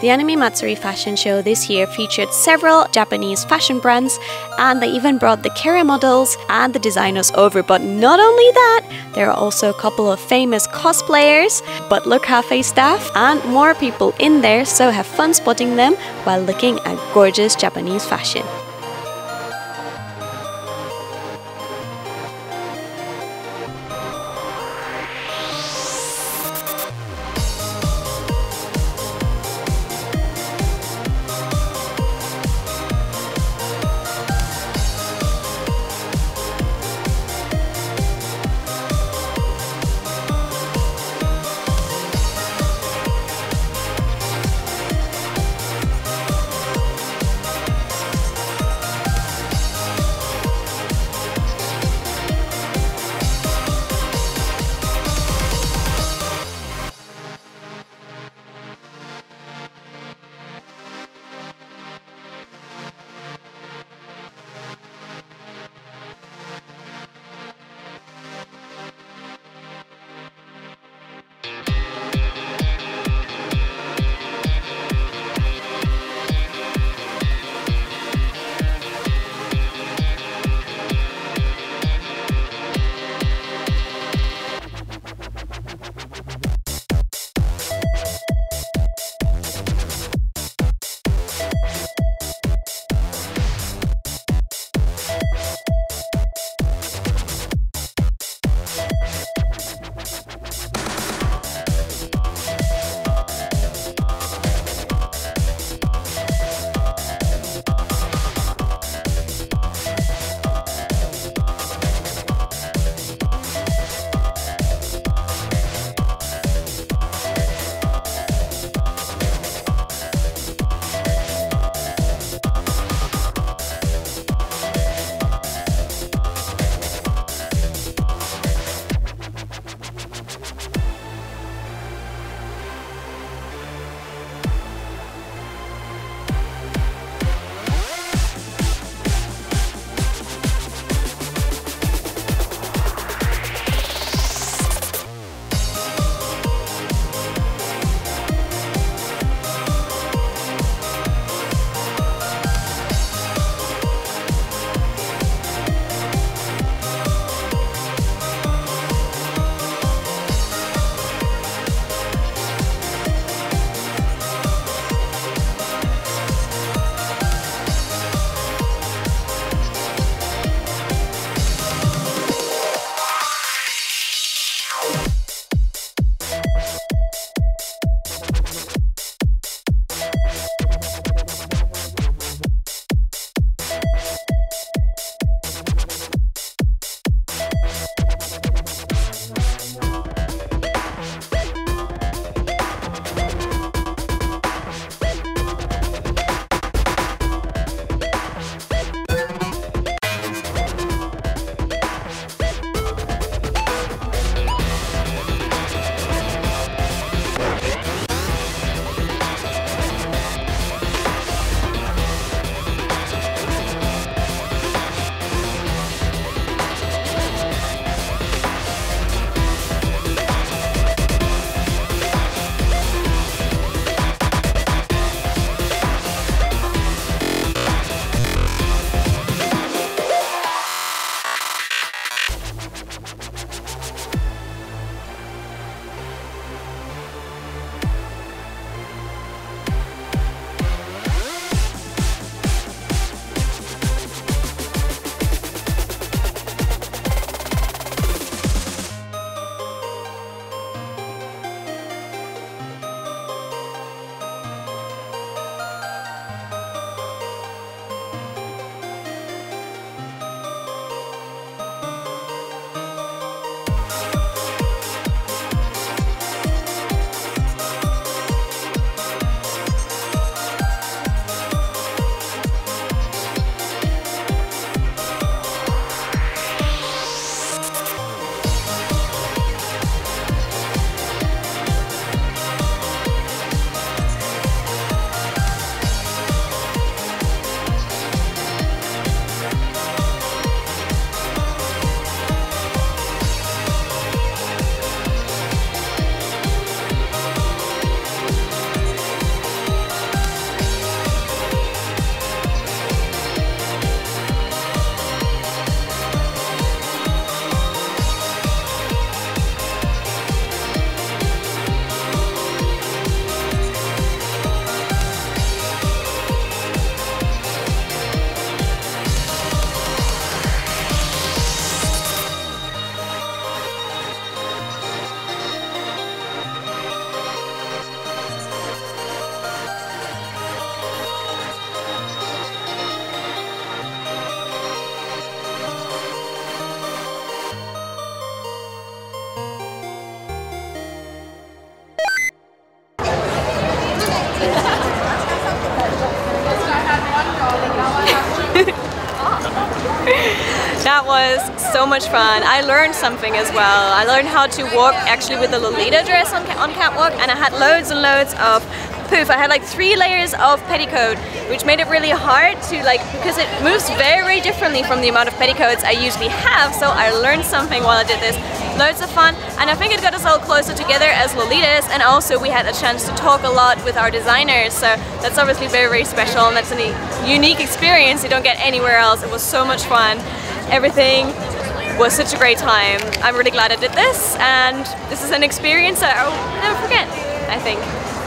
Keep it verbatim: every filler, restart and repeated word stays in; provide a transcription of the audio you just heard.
The Anime Matsuri fashion show this year featured several Japanese fashion brands, and they even brought the career models and the designers over. But not only that, there are also a couple of famous cosplayers, butler cafe staff, and more people in there, so have fun spotting them while looking at gorgeous Japanese fashion. that was so much fun. I learned something as well. I learned how to walk actually with a Lolita dress on, on catwalk, and I had loads and loads of poof. I had like three layers of petticoat, which made it really hard to like, because it moves very differently from the amount of petticoats I usually have, so I learned something while I did this. Loads of fun, and I think it got us all closer together as Lolitas, and also we had a chance to talk a lot with our designers, so that's obviously very, very special, and that's a unique experience you don't get anywhere else. It was so much fun. Everything was such a great time. I'm really glad I did this, and this is an experience that I'll never forget, I think.